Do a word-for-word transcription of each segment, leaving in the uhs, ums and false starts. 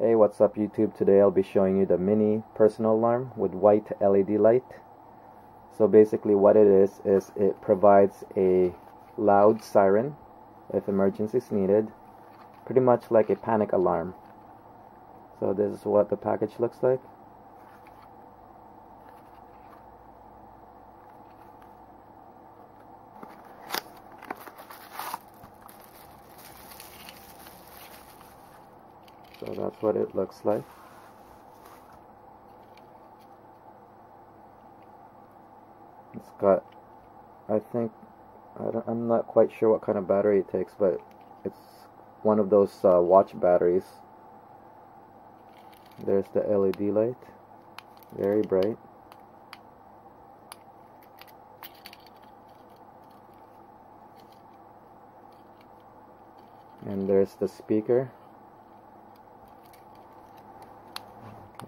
Hey, what's up YouTube? Today I'll be showing you the mini personal alarm with white L E D light. So basically what it is, is it provides a loud siren if emergency is needed, pretty much like a panic alarm. So this is what the package looks like. So that's what it looks like. It's got, I think, I don't, I'm not quite sure what kind of battery it takes, but it's one of those uh, watch batteries. There's the L E D light, very bright. And there's the speaker.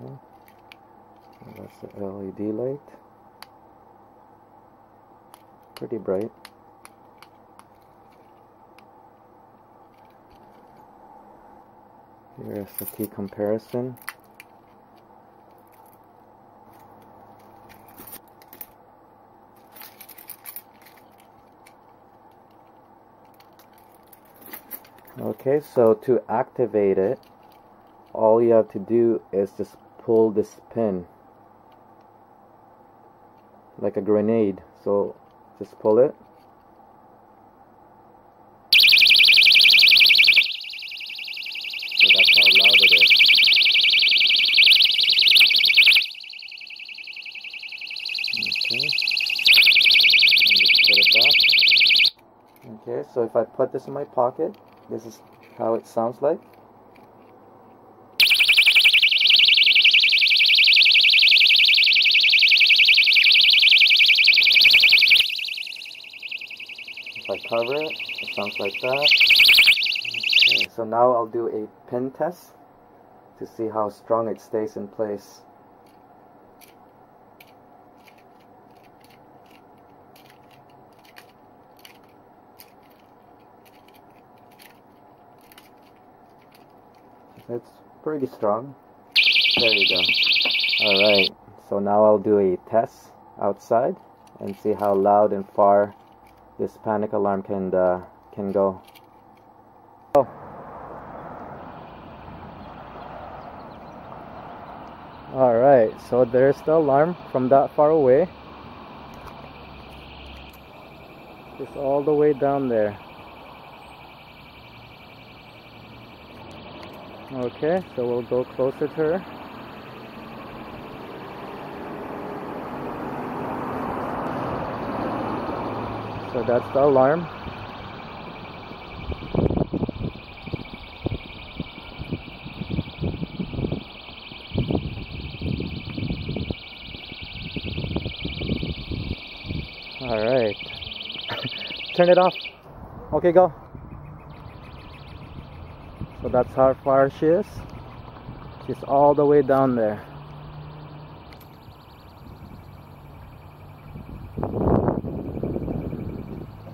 Okay. So that's the L E D light. Pretty bright. Here's the key comparison. Okay, so to activate it, all you have to do is just pull this pin like a grenade. So just pull it, so that's how loud it is. Okay, and just put it back. Okay, so if I put this in my pocket, this is how it sounds like. I cover it, it sounds like that. Okay, so now I'll do a pin test to see how strong it stays in place. It's pretty strong. There you go. Alright, so now I'll do a test outside and see how loud and far this panic alarm can uh, can go. Oh. All right, so there's the alarm from that far away. It's all the way down there. Okay, so we'll go closer to her. So that's the alarm. All right. Turn it off. Okay, go. So that's how far she is. She's all the way down there.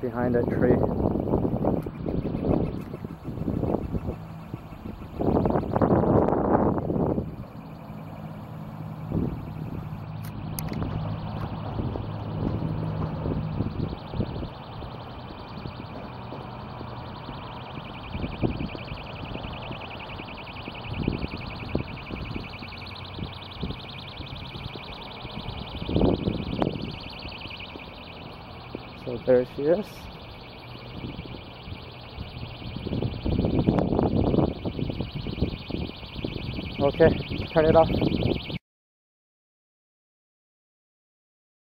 Behind that tree. So there she is. Okay, turn it off.